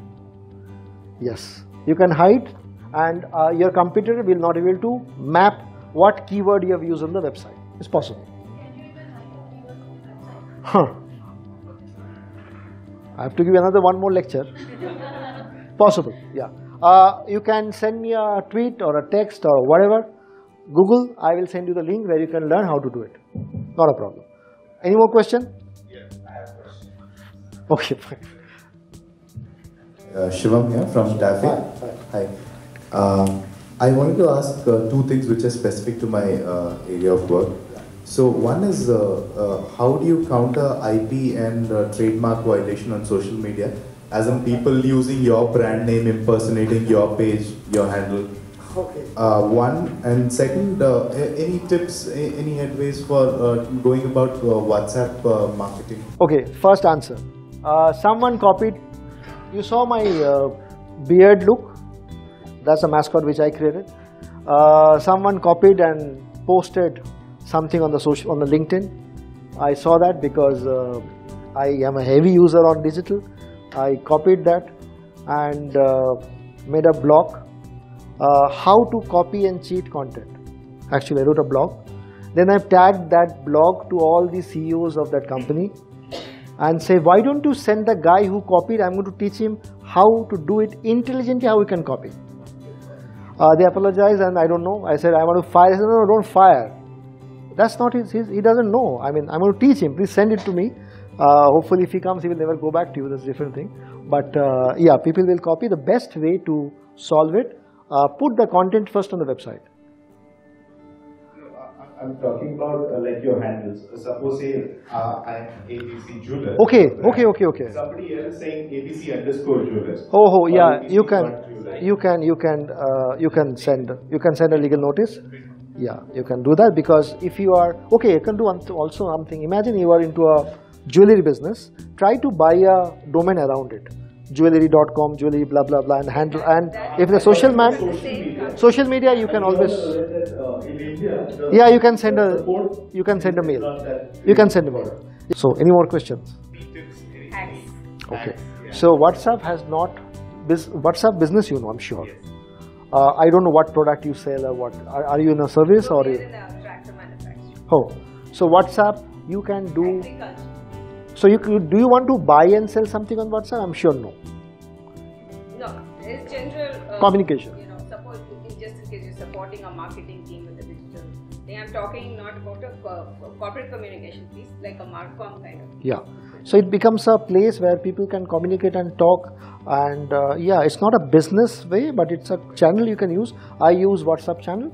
Yes, you can hide and uh, your computer will not be able to map what keyword you have used on the website. It's possible. Huh. I have to give another one more lecture. Possible, yeah. Uh, you can send me a tweet or a text or whatever. Google, I will send you the link where you can learn how to do it. Not a problem. Any more question? Yeah, I have a question. Okay, fine. Uh, Shivam here from Daffy. Hi. Hi. Hi. Um, I wanted to ask uh, two things which are specific to my uh, area of work. So one is, uh, uh, how do you counter I P and uh, trademark violation on social media? as in people using your brand name, impersonating your page, your handle. Okay. Uh, one, and second, uh, any tips, any headways for uh, going about uh, WhatsApp uh, marketing? Okay, first answer. Uh, someone copied, you saw my uh, beard look, that's a mascot which I created. Uh, someone copied and posted something on the social, on the LinkedIn. I saw that because uh, I am a heavy user on digital. I copied that and uh, made a blog. Uh, how to copy and cheat content. Actually, I wrote a blog. Then I tagged that blog to all the C E Os of that company and say, why don't you send the guy who copied? I'm going to teach him how to do it intelligently, how he can copy. Uh, they apologized and I don't know. I said, I want to fire. I said, no, no, don't fire. That's not his, his, he doesn't know. I mean, I'm going to teach him. Please send it to me. Uh, hopefully, if he comes, he will never go back to you. That's a different thing. But uh, yeah, people will copy. The best way to solve it, Uh, put the content first on the website. I'm talking about uh, like your handles. Suppose say uh, I'm A B C Jeweler. Okay, okay, okay, okay. Somebody else saying A B C underscore Jeweler. Oh, oh yeah, you can, you can, you can, uh, you can send, you can send a legal notice. Yeah, you can do that because if you are okay, you can do also something. Imagine you are into a jewelry business. Try to buy a domain around it. jewelry dot com, jewelry, blah blah blah, and handle. And if the social man, social media, you can always. Yeah, you can send a, you can send a mail. You can send a mail. So, any more questions? Okay. So WhatsApp has not this WhatsApp business, you know, I'm sure. Uh, I don't know what product you sell or what. Are, are you in a service or? Oh, so WhatsApp, you can do. So you could, do you want to buy and sell something on WhatsApp? I'm sure no. No, it's general uh, communication. You know, support, just in case you're supporting a marketing team with a digital thing, I'm talking not about a uh, corporate communication piece, like a Marcom kind of. Yeah. So it becomes a place where people can communicate and talk, and uh, yeah, it's not a business way, but it's a channel you can use. I use WhatsApp channel.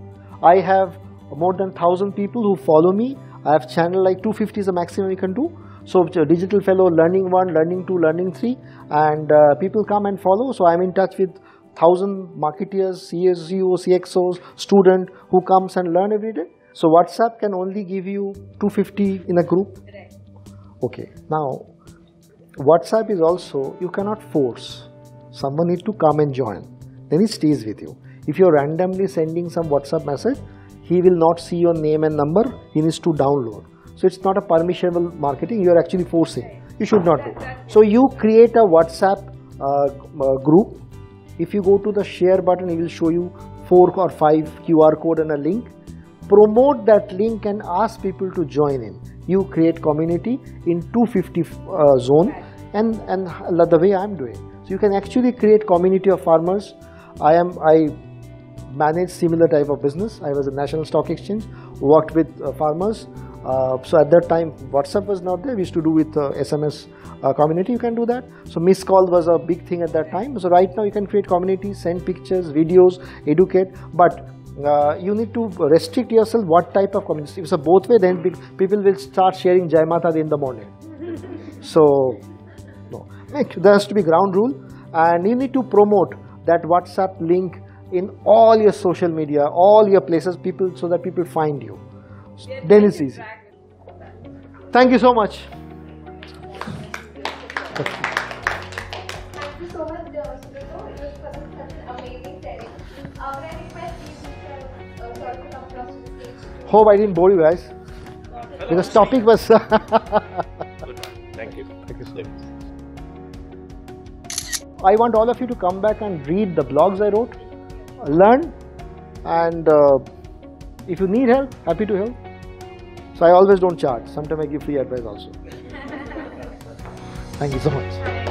I have more than one thousand people who follow me. I have channel like two fifty is the maximum you can do. So digital fellow, learning one, learning two, learning three, and uh, people come and follow. So I'm in touch with thousand marketeers, C S O, C X Os, student who comes and learn every day. So WhatsApp can only give you two fifty in a group. Right. Okay. Now, WhatsApp is also, you cannot force. Someone needs to come and join. Then he stays with you. If you're randomly sending some WhatsApp message, he will not see your name and number. He needs to download. So it's not a permissionable marketing, you are actually forcing. You should not do. So you create a WhatsApp uh, group. If you go to the share button, it will show you four or five Q R code and a link. Promote that link and ask people to join in. You create community in two fifty uh, zone and, and the way I am doing. So you can actually create community of farmers. I am I manage similar type of business. I was a national stock exchange, worked with uh, farmers. Uh, so at that time WhatsApp was not there, we used to do with uh, S M S uh, community, you can do that. So missed call was a big thing at that time. So right now you can create community, send pictures, videos, educate, but uh, you need to restrict yourself what type of community. If it's a both way, then people will start sharing Jai Mata in the morning. So no, there has to be ground rule and you need to promote that WhatsApp link in all your social media, all your places, people, so that people find you. Then it's easy. Thank you so much. Thank you so much, Subhobroto. It was such an amazing setting. Uh, may I request you to sort of come across the stage? Hope I didn't bore you guys. Because topic was. Good one. Thank you. Thank you so much. I want all of you to come back and read the blogs I wrote, learn, and. Uh, If you need help, happy to help. So I always don't charge. Sometimes I give free advice also. Thank you so much.